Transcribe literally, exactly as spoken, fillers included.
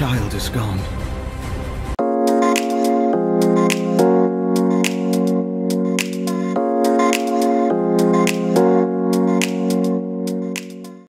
child is gone.